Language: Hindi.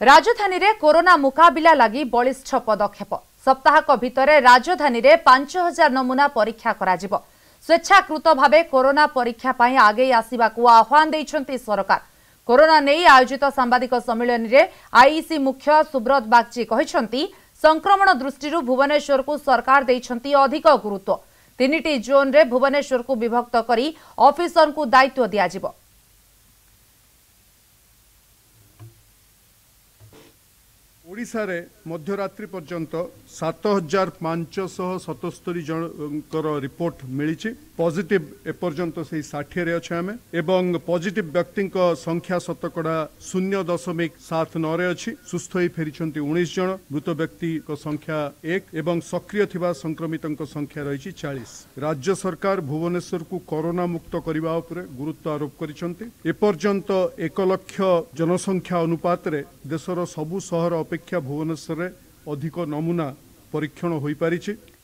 राजधानी रे कोरोना मुकाबिला लगी बलिष्ठ पदक्षेप सप्ताहक भितर राजधानी रे 5000 नमूना परीक्षा कराजिबो। स्वेच्छाकृत भावे कोरोना परीक्षा पाई आगे आसिबाकु आह्वान दैछंती सरकार। कोरोना नै आयोजित सांबादिक सम्मेलन रे आईसी मुख्य सुब्रत बागची कहिसंती संक्रमण दृष्टि भुवनेश्वर को सरकार दैछंती अधिक गुरुत्व। 3टी जोन रे भुवनेश्वर को विभक्त करी ऑफिसर को दायित्व दियाजिबो। ओडिशा रे मध्यरात्रि पर्यंत 7577 जन रिपोर्ट मिली पॉजिटिव एपर्यंत से 60 रे अच्छे आम एवं पॉजिटिव व्यक्ति संख्या शतकड़ा 0.79 रे अच्छी। सुस्थ हो फेरी 19 जन, मृत व्यक्ति संख्या 1 एवं सक्रिय थिबा संक्रमितों संख्या रही 40। राज्य सरकार भुवनेश्वर को कोरोना मुक्त करने पर गुरुत्व आरोप करिसेंति। एपर्यंत 1 लाख जनसंख्या अनुपात रे देशर सबु सहर अपेक्षा भुवनेश्वर में अधिक नमूना परीक्षण हो पारिछि।